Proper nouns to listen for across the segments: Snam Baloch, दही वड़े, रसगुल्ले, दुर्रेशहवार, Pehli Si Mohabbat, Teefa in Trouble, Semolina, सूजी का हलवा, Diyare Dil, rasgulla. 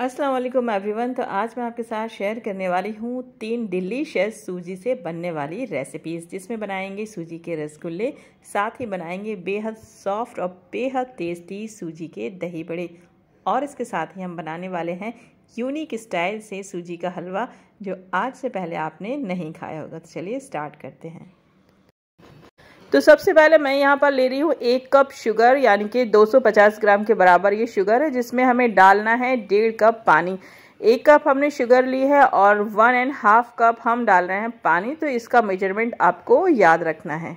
अस्सलाम वालेकुम एवरीवन। तो आज मैं आपके साथ शेयर करने वाली हूँ 3 डिलीशियस सूजी से बनने वाली रेसिपीज़, जिसमें बनाएंगे सूजी के रसगुल्ले, साथ ही बनाएंगे बेहद सॉफ्ट और बेहद टेस्टी सूजी के दही बड़े, और इसके साथ ही हम बनाने वाले हैं यूनिक स्टाइल से सूजी का हलवा, जो आज से पहले आपने नहीं खाया होगा। तो चलिए स्टार्ट करते हैं। तो सबसे पहले मैं यहाँ पर ले रही हूँ 1 कप शुगर, यानी कि 250 ग्राम के बराबर ये शुगर है, जिसमें हमें डालना है 1.5 कप पानी। 1 कप हमने शुगर ली है और 1.5 कप हम डाल रहे हैं पानी। तो इसका मेजरमेंट आपको याद रखना है।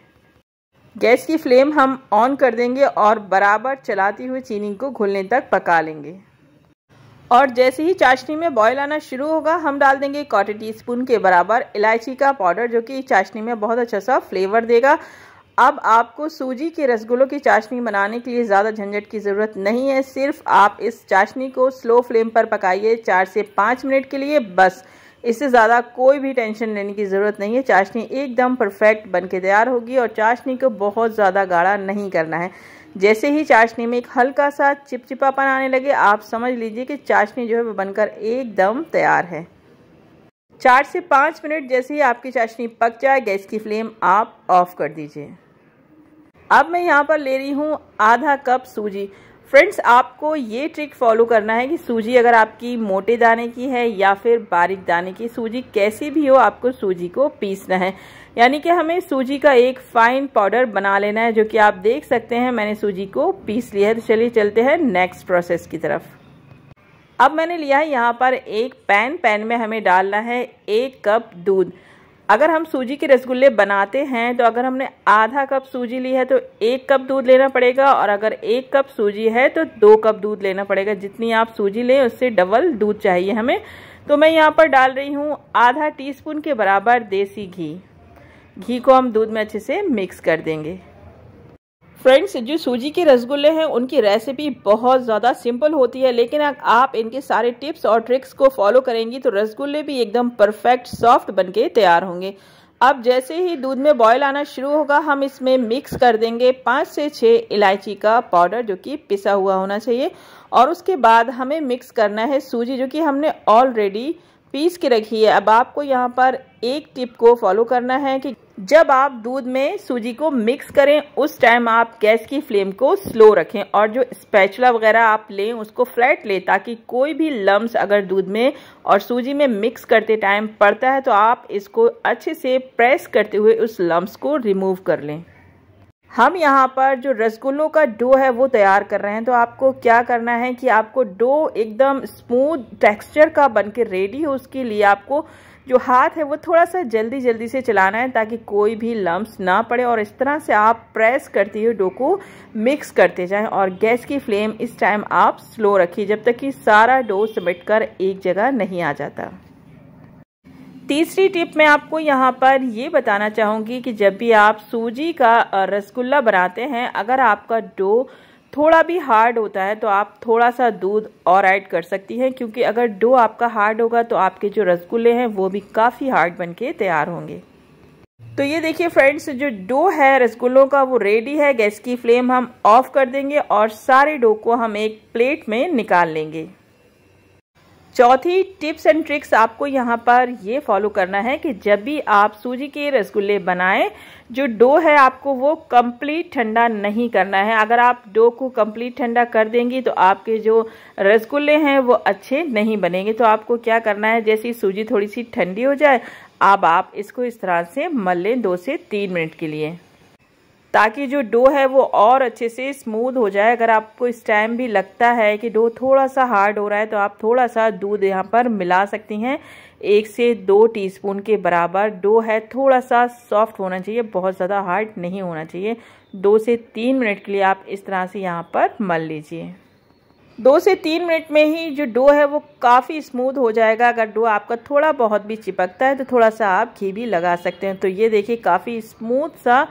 गैस की फ्लेम हम ऑन कर देंगे और बराबर चलाती हुई चीनी को घुलने तक पका लेंगे। और जैसे ही चाशनी में बॉयल आना शुरू होगा, हम डाल देंगे 1/4 टीस्पून के बराबर इलायची का पाउडर, जो कि चाशनी में बहुत अच्छा सा फ्लेवर देगा। अब आपको सूजी के रसगुल्लों की चाशनी बनाने के लिए ज़्यादा झंझट की ज़रूरत नहीं है। सिर्फ आप इस चाशनी को स्लो फ्लेम पर पकाइए 4 से 5 मिनट के लिए, बस। इससे ज़्यादा कोई भी टेंशन लेने की ज़रूरत नहीं है। चाशनी एकदम परफेक्ट बनके तैयार होगी और चाशनी को बहुत ज़्यादा गाढ़ा नहीं करना है। जैसे ही चाशनी में एक हल्का सा चिपचिपापन आने लगे, आप समझ लीजिए कि चाशनी जो है वो बनकर एकदम तैयार है। 4 से 5 मिनट जैसे ही आपकी चाशनी पक जाए, गैस की फ्लेम आप ऑफ कर दीजिए। अब मैं यहाँ पर ले रही हूँ 1/2 कप सूजी। फ्रेंड्स, आपको ये ट्रिक फॉलो करना है कि सूजी अगर आपकी मोटे दाने की है या फिर बारीक दाने की, सूजी कैसी भी हो, आपको सूजी को पीसना है। यानी कि हमें सूजी का एक फाइन पाउडर बना लेना है, जो कि आप देख सकते हैं मैंने सूजी को पीस लिया है। तो चलिए चलते हैं नेक्स्ट प्रोसेस की तरफ। अब मैंने लिया है यहाँ पर एक पैन। पैन में हमें डालना है 1 कप दूध। अगर हम सूजी के रसगुल्ले बनाते हैं तो अगर हमने 1/2 कप सूजी ली है तो 1 कप दूध लेना पड़ेगा, और अगर 1 कप सूजी है तो 2 कप दूध लेना पड़ेगा। जितनी आप सूजी लें उससे डबल दूध चाहिए हमें। तो मैं यहाँ पर डाल रही हूँ 1/2 टीस्पून के बराबर देसी घी। घी को हम दूध में अच्छे से मिक्स कर देंगे। फ्रेंड्स, जो सूजी के रसगुल्ले हैं उनकी रेसिपी बहुत ज़्यादा सिंपल होती है, लेकिन अगर आप इनके सारे टिप्स और ट्रिक्स को फॉलो करेंगी तो रसगुल्ले भी एकदम परफेक्ट सॉफ्ट बनके तैयार होंगे। अब जैसे ही दूध में बॉयल आना शुरू होगा, हम इसमें मिक्स कर देंगे 5 से 6 इलायची का पाउडर, जो कि पिसा हुआ होना चाहिए। और उसके बाद हमें मिक्स करना है सूजी, जो कि हमने ऑलरेडी पीस के रखी है। अब आपको यहाँ पर एक टिप को फॉलो करना है कि जब आप दूध में सूजी को मिक्स करें उस टाइम आप गैस की फ्लेम को स्लो रखें, और जो स्पैचुला वगैरह आप लें उसको फ्लैट लें, ताकि कोई भी लम्स अगर दूध में और सूजी में मिक्स करते टाइम पड़ता है तो आप इसको अच्छे से प्रेस करते हुए उस लम्स को रिमूव कर लें। हम यहाँ पर जो रसगुल्लों का डो है वो तैयार कर रहे हैं। तो आपको क्या करना है कि आपको डो एकदम स्मूथ टेक्सचर का बनके रेडी हो, उसके लिए आपको जो हाथ है वो थोड़ा सा जल्दी जल्दी से चलाना है ताकि कोई भी लम्स ना पड़े, और इस तरह से आप प्रेस करते हुए डो को मिक्स करते जाएं। और गैस की फ्लेम इस टाइम आप स्लो रखिए जब तक कि सारा डो समेट कर एक जगह नहीं आ जाता। तीसरी टिप मैं आपको यहाँ पर ये बताना चाहूँगी कि जब भी आप सूजी का रसगुल्ला बनाते हैं, अगर आपका डो थोड़ा भी हार्ड होता है तो आप थोड़ा सा दूध और ऐड कर सकती हैं, क्योंकि अगर डो आपका हार्ड होगा तो आपके जो रसगुल्ले हैं वो भी काफ़ी हार्ड बनके तैयार होंगे। तो ये देखिए फ्रेंड्स, जो डो है रसगुल्लों का वो रेडी है। गैस की फ्लेम हम ऑफ कर देंगे और सारे डो को हम एक प्लेट में निकाल लेंगे। चौथी टिप्स एंड ट्रिक्स आपको यहाँ पर ये फॉलो करना है कि जब भी आप सूजी के रसगुल्ले बनाएं, जो डो है आपको वो कंप्लीट ठंडा नहीं करना है। अगर आप डो को कंप्लीट ठंडा कर देंगी तो आपके जो रसगुल्ले हैं वो अच्छे नहीं बनेंगे। तो आपको क्या करना है, जैसे ही सूजी थोड़ी सी ठंडी हो जाए, अब आप इसको इस तरह से मल लें 2 से 3 मिनट के लिए, ताकि जो डो है वो और अच्छे से स्मूथ हो जाए। अगर आपको इस टाइम भी लगता है कि डो थोड़ा सा हार्ड हो रहा है तो आप थोड़ा सा दूध यहाँ पर मिला सकती हैं। 1 से 2 टीस्पून के बराबर डो है, थोड़ा सा सॉफ्ट होना चाहिए, बहुत ज़्यादा हार्ड नहीं होना चाहिए। 2 से 3 मिनट के लिए आप इस तरह से यहाँ पर मल लीजिए। 2 से 3 मिनट में ही जो डो है वो काफ़ी स्मूथ हो जाएगा। अगर डो आपका थोड़ा बहुत भी चिपकता है तो थोड़ा सा आप घी भी लगा सकते हैं। तो ये देखिए काफ़ी स्मूथ सा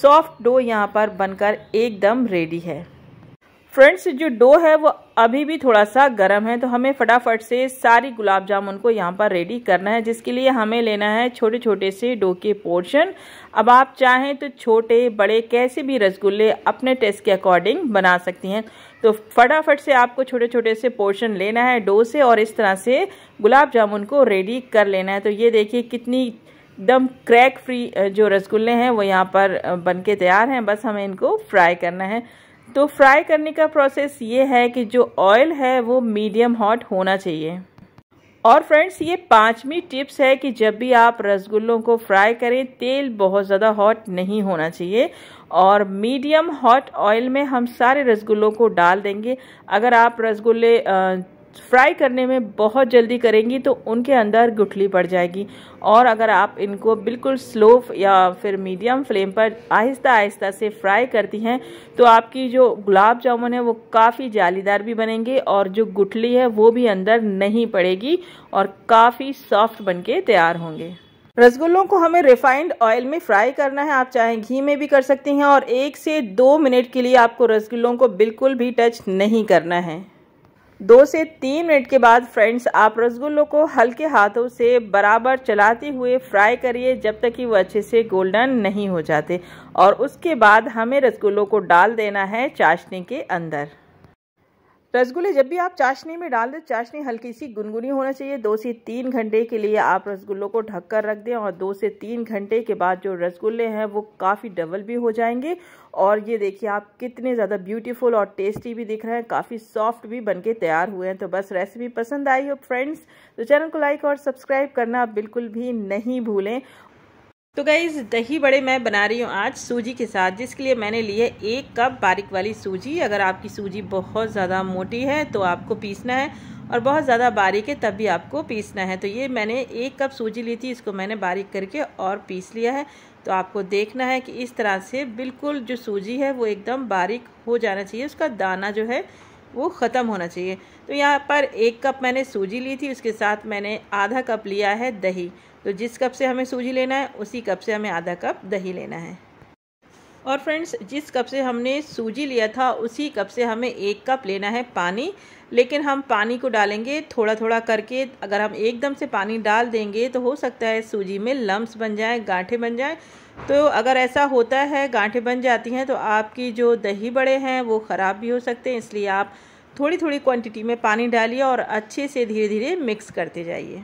सॉफ्ट डो यहाँ पर बनकर एकदम रेडी है। फ्रेंड्स, जो डो है वो अभी भी थोड़ा सा गर्म है, तो हमें फटाफट से सारी गुलाब जामुन को यहाँ पर रेडी करना है, जिसके लिए हमें लेना है छोटे छोटे से डो के पोर्शन। अब आप चाहें तो छोटे बड़े कैसे भी रसगुल्ले अपने टेस्ट के अकॉर्डिंग बना सकती हैं। तो फटाफट से आपको छोटे छोटे से पोर्शन लेना है डो से और इस तरह से गुलाब जामुन को रेडी कर लेना है। तो ये देखिए कितनी एकदम क्रैक फ्री जो रसगुल्ले हैं वो यहाँ पर बनके तैयार हैं। बस हमें इनको फ्राई करना है। तो फ्राई करने का प्रोसेस ये है कि जो ऑयल है वो मीडियम हॉट होना चाहिए। और फ्रेंड्स ये 5वीं टिप्स है कि जब भी आप रसगुल्लों को फ्राई करें तेल बहुत ज़्यादा हॉट नहीं होना चाहिए और मीडियम हॉट ऑयल में हम सारे रसगुल्लों को डाल देंगे। अगर आप रसगुल्ले फ्राई करने में बहुत जल्दी करेंगी तो उनके अंदर गुठली पड़ जाएगी और अगर आप इनको बिल्कुल स्लो या फिर मीडियम फ्लेम पर आहिस्ता आहिस्ता से फ्राई करती हैं तो आपकी जो गुलाब जामुन है वो काफ़ी जालीदार भी बनेंगे और जो गुठली है वो भी अंदर नहीं पड़ेगी और काफ़ी सॉफ्ट बनके तैयार होंगे। रसगुल्लों को हमें रिफाइंड ऑयल में फ्राई करना है, आप चाहे घी में भी कर सकती हैं और 1 से 2 मिनट के लिए आपको रसगुल्लों को बिल्कुल भी टच नहीं करना है। 2 से 3 मिनट के बाद फ्रेंड्स आप रसगुल्लों को हल्के हाथों से बराबर चलाते हुए फ्राई करिए जब तक कि वो अच्छे से गोल्डन नहीं हो जाते और उसके बाद हमें रसगुल्लों को डाल देना है चाशनी के अंदर। रसगुल्ले जब भी आप चाशनी में डाल दें चाशनी हल्की सी गुनगुनी होना चाहिए। 2 से 3 घंटे के लिए आप रसगुल्लों को ढककर रख दें और 2 से 3 घंटे के बाद जो रसगुल्ले हैं वो काफ़ी डबल भी हो जाएंगे और ये देखिए आप कितने ज़्यादा ब्यूटीफुल और टेस्टी भी दिख रहे हैं, काफ़ी सॉफ्ट भी बनके तैयार हुए हैं। तो बस रेसिपी पसंद आई हो फ्रेंड्स तो चैनल को लाइक और सब्सक्राइब करना बिल्कुल भी नहीं भूलें। तो गाइज़ दही बड़े मैं बना रही हूँ आज सूजी के साथ, जिसके लिए मैंने लिए 1 कप बारीक वाली सूजी। अगर आपकी सूजी बहुत ज़्यादा मोटी है तो आपको पीसना है और बहुत ज़्यादा बारीक है तब भी आपको पीसना है। तो ये मैंने 1 कप सूजी ली थी, इसको मैंने बारीक करके और पीस लिया है। तो आपको देखना है कि इस तरह से बिल्कुल जो सूजी है वो एकदम बारीक हो जाना चाहिए, उसका दाना जो है वो ख़त्म होना चाहिए। तो यहाँ पर 1 कप मैंने सूजी ली थी, उसके साथ मैंने आधा कप लिया है दही। तो जिस कप से हमें सूजी लेना है उसी कप से हमें आधा कप दही लेना है। और फ्रेंड्स जिस कप से हमने सूजी लिया था उसी कप से हमें 1 कप लेना है पानी, लेकिन हम पानी को डालेंगे थोड़ा थोड़ा करके। अगर हम एकदम से पानी डाल देंगे तो हो सकता है सूजी में लम्ब्स बन जाए, गांठे बन जाए। तो अगर ऐसा होता है गांठे बन जाती हैं तो आपकी जो दही बड़े हैं वो ख़राब भी हो सकते हैं, इसलिए आप थोड़ी थोड़ी क्वांटिटी में पानी डालिए और अच्छे से धीरे धीरे मिक्स करते जाइए।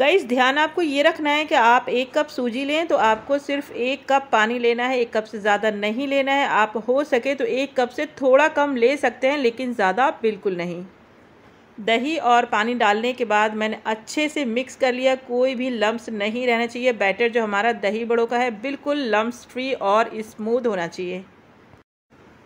गाइस ध्यान आपको ये रखना है कि आप 1 कप सूजी लें तो आपको सिर्फ 1 कप पानी लेना है, 1 कप से ज़्यादा नहीं लेना है। आप हो सके तो 1 कप से थोड़ा कम ले सकते हैं लेकिन ज़्यादा बिल्कुल नहीं। दही और पानी डालने के बाद मैंने अच्छे से मिक्स कर लिया, कोई भी लम्ब्स नहीं रहना चाहिए। बैटर जो हमारा दही बड़ों का है बिल्कुल लम्ब्स फ्री और स्मूथ होना चाहिए।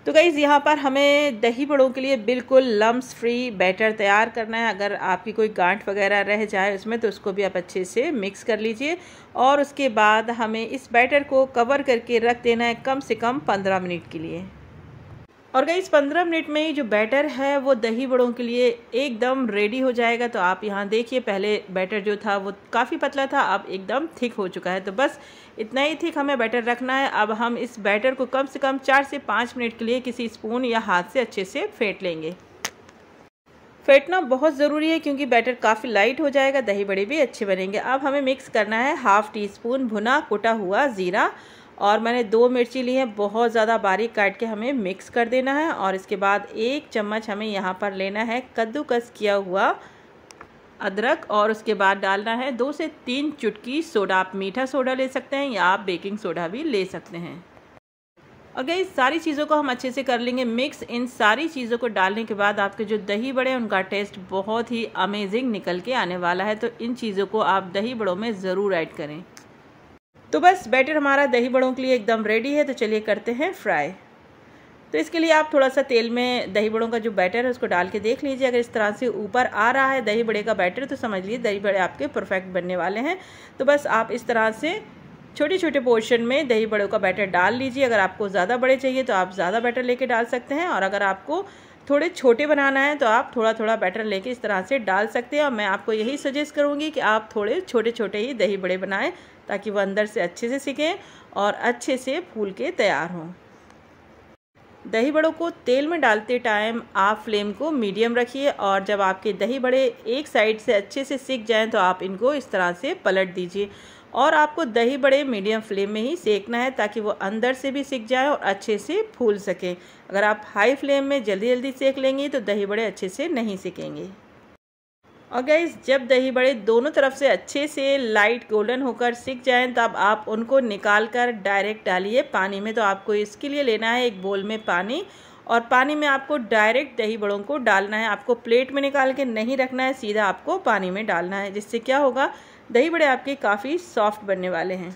तो गाइज़ यहाँ पर हमें दही बड़ों के लिए बिल्कुल लम्स फ्री बैटर तैयार करना है। अगर आपकी कोई गांठ वगैरह रह जाए उसमें तो उसको भी आप अच्छे से मिक्स कर लीजिए और उसके बाद हमें इस बैटर को कवर करके रख देना है कम से कम 15 मिनट के लिए। और गाइज़ 15 मिनट में ही जो बैटर है वो दही बड़ों के लिए एकदम रेडी हो जाएगा। तो आप यहाँ देखिए पहले बैटर जो था वो काफ़ी पतला था, अब एकदम थिक हो चुका है। तो बस इतना ही थिक हमें बैटर रखना है। अब हम इस बैटर को कम से कम 4 से 5 मिनट के लिए किसी स्पून या हाथ से अच्छे से फेंट लेंगे। फेंटना बहुत ज़रूरी है क्योंकि बैटर काफ़ी लाइट हो जाएगा, दही बड़े भी अच्छे बनेंगे। अब हमें मिक्स करना है 1/2 टीस्पून भुना कुटा हुआ ज़ीरा और मैंने 2 मिर्ची ली है, बहुत ज़्यादा बारीक काट के हमें मिक्स कर देना है। और इसके बाद 1 चम्मच हमें यहाँ पर लेना है कद्दूकस किया हुआ अदरक और उसके बाद डालना है 2 से 3 चुटकी सोडा। आप मीठा सोडा ले सकते हैं या आप बेकिंग सोडा भी ले सकते हैं। और गाइस सारी चीज़ों को हम अच्छे से कर लेंगे मिक्स। इन सारी चीज़ों को डालने के बाद आपके जो दही बड़े हैं उनका टेस्ट बहुत ही अमेजिंग निकल के आने वाला है। तो इन चीज़ों को आप दही बड़ों में ज़रूर ऐड करें। तो बस बैटर हमारा दही बड़ों के लिए एकदम रेडी है। तो चलिए करते हैं फ्राई। तो इसके लिए आप थोड़ा सा तेल में दही बड़ों का जो बैटर है उसको डाल के देख लीजिए। अगर इस तरह से ऊपर आ रहा है दही बड़े का बैटर तो समझ लीजिए दही बड़े आपके परफेक्ट बनने वाले हैं। तो बस आप इस तरह से छोटे छोटे पोर्शन में दही बड़ों का बैटर डाल लीजिए। अगर आपको ज़्यादा बड़े चाहिए तो आप ज़्यादा बैटर लेके डाल सकते हैं और अगर आपको थोड़े छोटे बनाना है तो आप थोड़ा थोड़ा बैटर लेके इस तरह से डाल सकते हैं। और मैं आपको यही सजेस्ट करूँगी कि आप थोड़े छोटे छोटे ही दही बड़े बनाएं ताकि वह अंदर से अच्छे से सिकें और अच्छे से फूल के तैयार हों। दही बड़ों को तेल में डालते टाइम आप फ्लेम को मीडियम रखिए और जब आपके दही बड़े एक साइड से अच्छे से सिक जाएं तो आप इनको इस तरह से पलट दीजिए और आपको दही बड़े मीडियम फ्लेम में ही सेकना है ताकि वो अंदर से भी सिक जाए और अच्छे से फूल सके। अगर आप हाई फ्लेम में जल्दी जल्दी सेक लेंगे तो दही बड़े अच्छे से नहीं सिकेंगे। और गाइस, जब दही बड़े दोनों तरफ से अच्छे से लाइट गोल्डन होकर सिक जाएं तब आप उनको निकाल कर डायरेक्ट डालिए पानी में। तो आपको इसके लिए लेना है एक बोल में पानी और पानी में आपको डायरेक्ट दही बड़ों को डालना है। आपको प्लेट में निकाल के नहीं रखना है, सीधा आपको पानी में डालना है, जिससे क्या होगा, दही बड़े आपके काफ़ी सॉफ्ट बनने वाले हैं।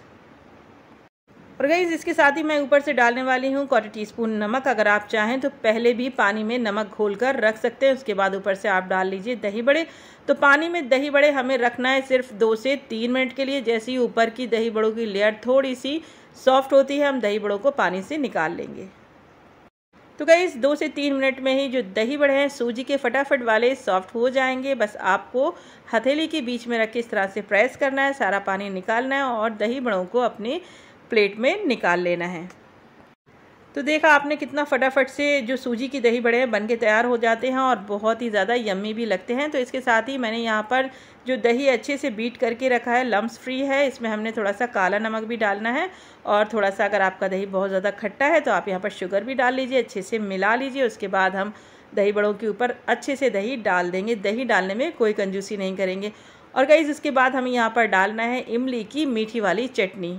और गाइस, इसके साथ ही मैं ऊपर से डालने वाली हूँ 1/4 टीस्पून नमक। अगर आप चाहें तो पहले भी पानी में नमक घोलकर रख सकते हैं, उसके बाद ऊपर से आप डाल लीजिए दही बड़े। तो पानी में दही बड़े हमें रखना है सिर्फ 2 से 3 मिनट के लिए। जैसे ही ऊपर की दही बड़ों की लेयर थोड़ी सी सॉफ्ट होती है, हम दही बड़ों को पानी से निकाल लेंगे। तो गाइस, 2 से 3 मिनट में ही जो दही बड़े हैं सूजी के फटाफट वाले सॉफ्ट हो जाएंगे। बस आपको हथेली के बीच में रख के इस तरह से प्रेस करना है, सारा पानी निकालना है और दही बड़ों को अपने प्लेट में निकाल लेना है। तो देखा आपने कितना फटाफट से जो सूजी की दही बड़े हैं बन के तैयार हो जाते हैं और बहुत ही ज़्यादा यम्मी भी लगते हैं। तो इसके साथ ही मैंने यहाँ पर जो दही अच्छे से बीट करके रखा है, लम्स फ्री है, इसमें हमने थोड़ा सा काला नमक भी डालना है और थोड़ा सा, अगर आपका दही बहुत ज़्यादा खट्टा है तो आप यहाँ पर शुगर भी डाल लीजिए, अच्छे से मिला लीजिए। उसके बाद हम दही बड़ों के ऊपर अच्छे से दही डाल देंगे, दही डालने में कोई कंजूसी नहीं करेंगे। और गाइस, इसके बाद हमें यहाँ पर डालना है इमली की मीठी वाली चटनी।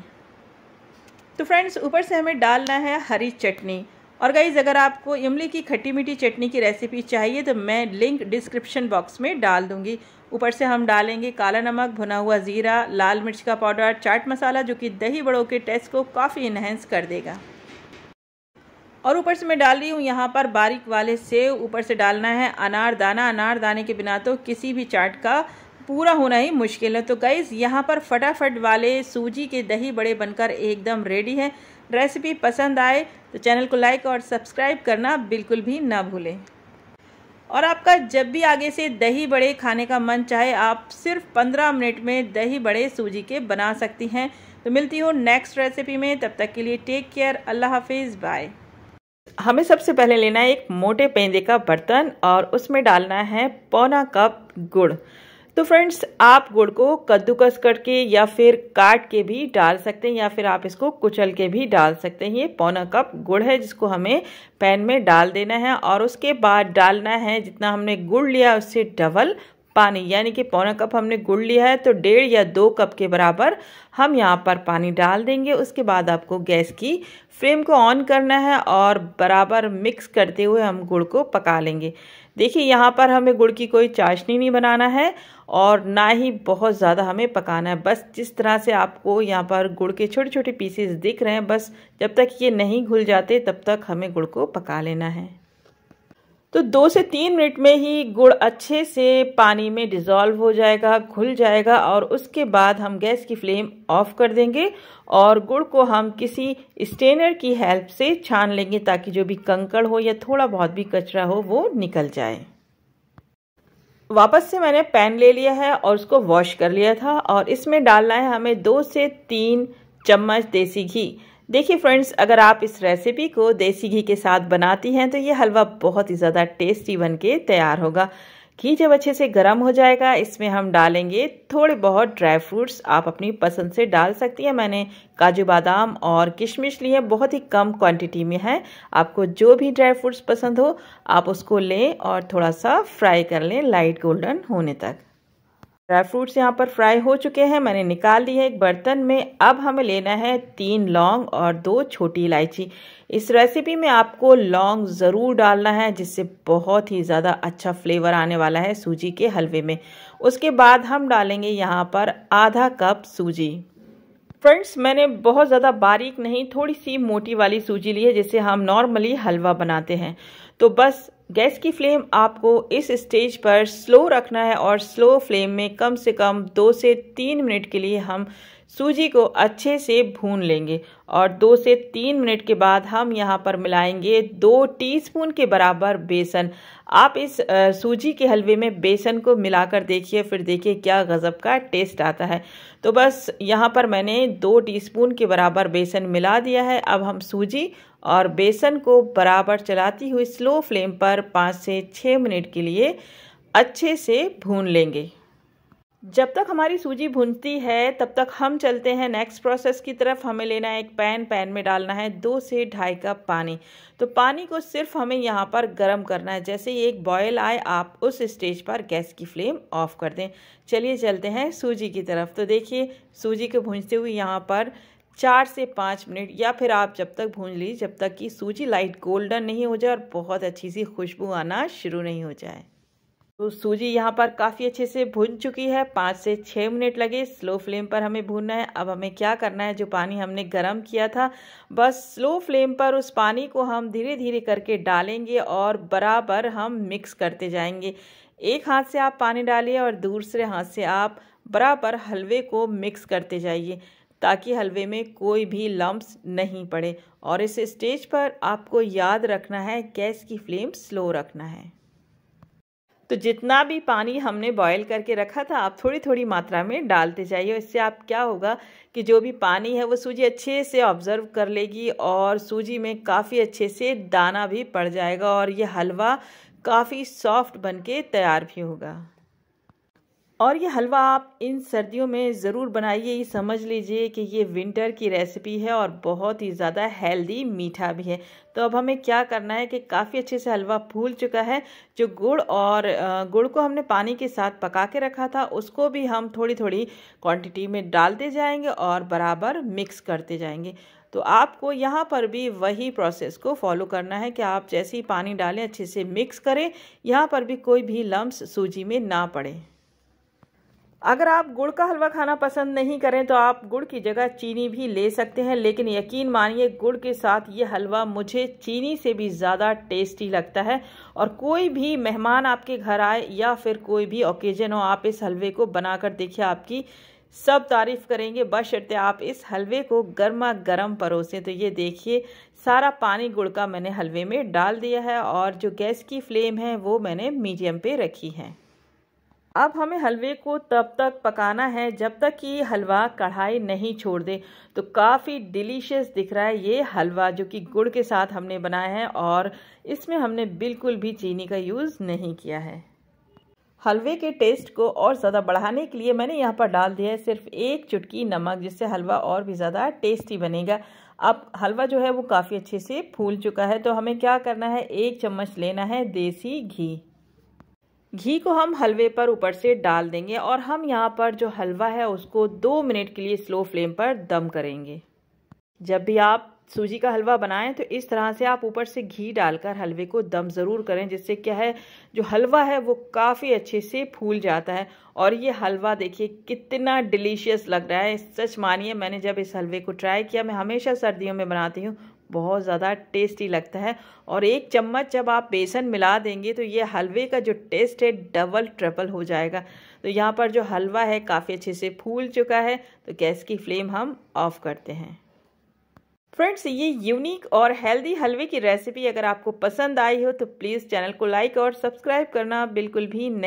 तो फ्रेंड्स, ऊपर से हमें डालना है हरी चटनी। और गाइज़, अगर आपको इमली की खट्टी मीठी चटनी की रेसिपी चाहिए तो मैं लिंक डिस्क्रिप्शन बॉक्स में डाल दूंगी। ऊपर से हम डालेंगे काला नमक, भुना हुआ ज़ीरा, लाल मिर्च का पाउडर, चाट मसाला, जो कि दही बड़ों के टेस्ट को काफ़ी इन्हेंस कर देगा। और ऊपर से मैं डाल रही हूँ यहाँ पर बारीक वाले सेव, ऊपर से डालना है अनारदाना। अनारदाने के बिना तो किसी भी चाट का पूरा होना ही मुश्किल है। तो गाइज़, यहाँ पर फटाफट वाले सूजी के दही बड़े बनकर एकदम रेडी है। रेसिपी पसंद आए तो चैनल को लाइक और सब्सक्राइब करना बिल्कुल भी ना भूलें। और आपका जब भी आगे से दही बड़े खाने का मन चाहे, आप सिर्फ 15 मिनट में दही बड़े सूजी के बना सकती हैं। तो मिलती हूँ नेक्स्ट रेसिपी में, तब तक के लिए टेक केयर, अल्लाह हाफिज़, बाय। हमें सबसे पहले लेना है एक मोटे पेंदे का बर्तन और उसमें डालना है 1/4 कप गुड़। तो फ्रेंड्स, आप गुड़ को कद्दूकस करके या फिर काट के भी डाल सकते हैं, या फिर आप इसको कुचल के भी डाल सकते हैं। ये 1/4 कप गुड़ है जिसको हमें पैन में डाल देना है और उसके बाद डालना है जितना हमने गुड़ लिया उससे डबल पानी, यानी कि 1/4 कप हमने गुड़ लिया है तो 1.5 या 2 कप के बराबर हम यहाँ पर पानी डाल देंगे। उसके बाद आपको गैस की फ्लेम को ऑन करना है और बराबर मिक्स करते हुए हम गुड़ को पका लेंगे। देखिए, यहाँ पर हमें गुड़ की कोई चाशनी नहीं बनाना है और ना ही बहुत ज़्यादा हमें पकाना है। बस जिस तरह से आपको यहाँ पर गुड़ के छोटे छोटे पीसेस दिख रहे हैं, बस जब तक ये नहीं घुल जाते तब तक हमें गुड़ को पका लेना है। तो 2 से 3 मिनट में ही गुड़ अच्छे से पानी में डिज़ोल्व हो जाएगा, घुल जाएगा और उसके बाद हम गैस की फ्लेम ऑफ कर देंगे और गुड़ को हम किसी स्ट्रेनर की हेल्प से छान लेंगे ताकि जो भी कंकड़ हो या थोड़ा बहुत भी कचरा हो वो निकल जाए। वापस से मैंने पैन ले लिया है और उसको वॉश कर लिया था और इसमें डालना है हमें 2 से 3 चम्मच देसी घी। देखिए फ्रेंड्स, अगर आप इस रेसिपी को देसी घी के साथ बनाती हैं तो ये हलवा बहुत ही ज़्यादा टेस्टी बनके तैयार होगा। घी जब अच्छे से गर्म हो जाएगा, इसमें हम डालेंगे थोड़े बहुत ड्राई फ्रूट्स, आप अपनी पसंद से डाल सकती हैं। मैंने काजू बादाम और किशमिश लिए, बहुत ही कम क्वांटिटी में है। आपको जो भी ड्राई फ्रूट्स पसंद हो आप उसको लें और थोड़ा सा फ्राई कर लें लाइट गोल्डन होने तक। ड्राई फ्रूट्स यहाँ पर फ्राई हो चुके हैं, मैंने निकाल ली है एक बर्तन में। अब हमें लेना है 3 लौंग और 2 छोटी इलायची। इस रेसिपी में आपको लौंग ज़रूर डालना है, जिससे बहुत ही ज़्यादा अच्छा फ्लेवर आने वाला है सूजी के हलवे में। उसके बाद हम डालेंगे यहाँ पर 1/2 कप सूजी। फ्रेंड्स, मैंने बहुत ज़्यादा बारीक नहीं, थोड़ी सी मोटी वाली सूजी ली है जिसे हम नॉर्मली हलवा बनाते हैं। तो बस गैस की फ्लेम आपको इस स्टेज पर स्लो रखना है और स्लो फ्लेम में कम से कम 2 से 3 मिनट के लिए हम सूजी को अच्छे से भून लेंगे और 2 से 3 मिनट के बाद हम यहाँ पर मिलाएंगे 2 टीस्पून के बराबर बेसन। आप इस सूजी के हलवे में बेसन को मिलाकर देखिए, फिर देखिए क्या गजब का टेस्ट आता है। तो बस यहाँ पर मैंने 2 टीस्पून के बराबर बेसन मिला दिया है। अब हम सूजी और बेसन को बराबर चलाती हुई स्लो फ्लेम पर 5 से 6 मिनट के लिए अच्छे से भून लेंगे। जब तक हमारी सूजी भुनती है तब तक हम चलते हैं नेक्स्ट प्रोसेस की तरफ। हमें लेना है एक पैन। पैन में डालना है 2 से 2.5 कप पानी। तो पानी को सिर्फ हमें यहाँ पर गर्म करना है। जैसे ही एक बॉयल आए आप उस स्टेज पर गैस की फ्लेम ऑफ कर दें। चलिए चलते हैं सूजी की तरफ। तो देखिए सूजी को भूनते हुए यहाँ पर 4 से 5 मिनट या फिर आप जब तक भून लीजिए जब तक कि सूजी लाइट गोल्डन नहीं हो जाए और बहुत अच्छी सी खुशबू आना शुरू नहीं हो जाए। तो सूजी यहाँ पर काफ़ी अच्छे से भुन चुकी है। 5 से 6 मिनट लगे। स्लो फ्लेम पर हमें भूनना है। अब हमें क्या करना है, जो पानी हमने गर्म किया था बस स्लो फ्लेम पर उस पानी को हम धीरे धीरे करके डालेंगे और बराबर हम मिक्स करते जाएंगे। एक हाथ से आप पानी डालिए और दूसरे हाथ से आप बराबर हलवे को मिक्स करते जाइए ताकि हलवे में कोई भी लम्ब्स नहीं पड़े। और इस स्टेज पर आपको याद रखना है गैस की फ्लेम स्लो रखना है। तो जितना भी पानी हमने बॉयल करके रखा था आप थोड़ी थोड़ी मात्रा में डालते जाइए। इससे आप क्या होगा कि जो भी पानी है वो सूजी अच्छे से ऑब्जर्व कर लेगी और सूजी में काफ़ी अच्छे से दाना भी पड़ जाएगा और ये हलवा काफ़ी सॉफ्ट बनके तैयार भी होगा। और ये हलवा आप इन सर्दियों में ज़रूर बनाइए। ये समझ लीजिए कि ये विंटर की रेसिपी है और बहुत ही ज़्यादा हेल्दी मीठा भी है। तो अब हमें क्या करना है कि काफ़ी अच्छे से हलवा फूल चुका है। जो गुड़ को हमने पानी के साथ पका के रखा था उसको भी हम थोड़ी थोड़ी क्वांटिटी में डालते जाएंगे और बराबर मिक्स करते जाएंगे। तो आपको यहाँ पर भी वही प्रोसेस को फॉलो करना है कि आप जैसे ही पानी डालें अच्छे से मिक्स करें। यहाँ पर भी कोई भी लम्ब्स सूजी में ना पड़े। अगर आप गुड़ का हलवा खाना पसंद नहीं करें तो आप गुड़ की जगह चीनी भी ले सकते हैं, लेकिन यकीन मानिए गुड़ के साथ ये हलवा मुझे चीनी से भी ज़्यादा टेस्टी लगता है। और कोई भी मेहमान आपके घर आए या फिर कोई भी ओकेजन हो आप इस हलवे को बनाकर देखिए, आपकी सब तारीफ़ करेंगे बशर्ते आप इस हलवे को गर्मा गर्म परोसें। तो ये देखिए सारा पानी गुड़ का मैंने हलवे में डाल दिया है और जो गैस की फ्लेम है वो मैंने मीडियम पे रखी है। अब हमें हलवे को तब तक पकाना है जब तक कि हलवा कढ़ाई नहीं छोड़ दे। तो काफ़ी डिलीशियस दिख रहा है ये हलवा जो कि गुड़ के साथ हमने बनाया है और इसमें हमने बिल्कुल भी चीनी का यूज़ नहीं किया है। हलवे के टेस्ट को और ज़्यादा बढ़ाने के लिए मैंने यहाँ पर डाल दिया है सिर्फ 1 चुटकी नमक, जिससे हलवा और भी ज़्यादा टेस्टी बनेगा। अब हलवा जो है वो काफ़ी अच्छे से फूल चुका है। तो हमें क्या करना है, 1 चम्मच लेना है देसी घी। घी को हम हलवे पर ऊपर से डाल देंगे और हम यहाँ पर जो हलवा है उसको 2 मिनट के लिए स्लो फ्लेम पर दम करेंगे। जब भी आप सूजी का हलवा बनाएं तो इस तरह से आप ऊपर से घी डालकर हलवे को दम ज़रूर करें, जिससे क्या है जो हलवा है वो काफ़ी अच्छे से फूल जाता है। और ये हलवा देखिए कितना डिलीशियस लग रहा है। सच मानिए मैंने जब इस हलवे को ट्राई किया, मैं हमेशा सर्दियों में बनाती हूँ, बहुत ज़्यादा टेस्टी लगता है। और 1 चम्मच जब आप बेसन मिला देंगे तो ये हलवे का जो टेस्ट है डबल ट्रिपल हो जाएगा। तो यहाँ पर जो हलवा है काफ़ी अच्छे से फूल चुका है। तो गैस की फ्लेम हम ऑफ करते हैं। फ्रेंड्स, ये यूनिक और हेल्दी हलवे की रेसिपी अगर आपको पसंद आई हो तो प्लीज़ चैनल को लाइक और सब्सक्राइब करना बिल्कुल भी नहीं